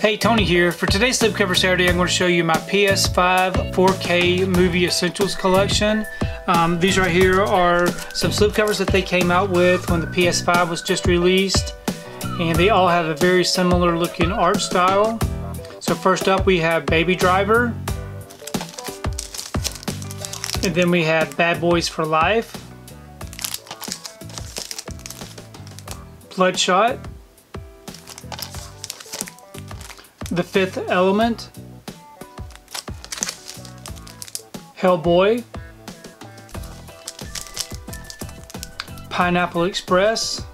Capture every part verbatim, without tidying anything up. Hey, Tony here. For today's Sleepcover Saturday, I'm going to show you my P S five four K Movie Essentials Collection. Um, these right here are some slipcovers that they came out with when the P S five was just released, and they all have a very similar looking art style. So first up we have Baby Driver, and then we have Bad Boys for Life, Bloodshot, The Fifth Element, Hellboy, Pineapple Express,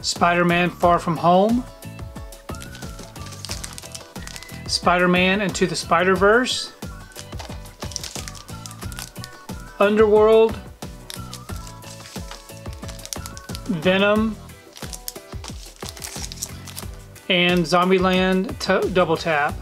Spider-Man Far From Home, Spider-Man Into the Spider-Verse, Underworld, Venom, and Zombieland Double Tap.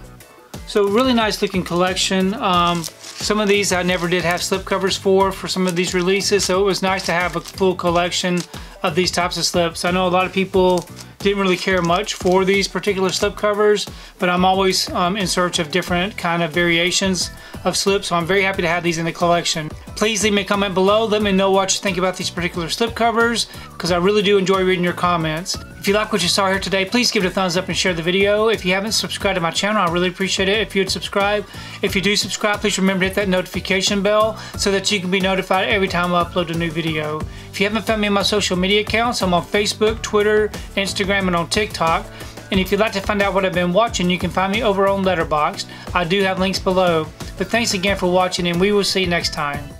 So really nice looking collection. Um, some of these I never did have slipcovers for, for some of these releases, so it was nice to have a full collection of these types of slips. I know a lot of people didn't really care much for these particular slipcovers, but I'm always um, in search of different kind of variations of slips, so I'm very happy to have these in the collection. Please leave me a comment below. Let me know what you think about these particular slipcovers, because I really do enjoy reading your comments. If you like what you saw here today, please give it a thumbs up and share the video. If you haven't subscribed to my channel, I really appreciate it if you would subscribe. If you do subscribe, please remember to hit that notification bell so that you can be notified every time I upload a new video. If you haven't found me on my social media accounts, I'm on Facebook, Twitter, Instagram, and on TikTok. And if you'd like to find out what I've been watching, you can find me over on Letterboxd. I do have links below. But thanks again for watching, and we will see you next time.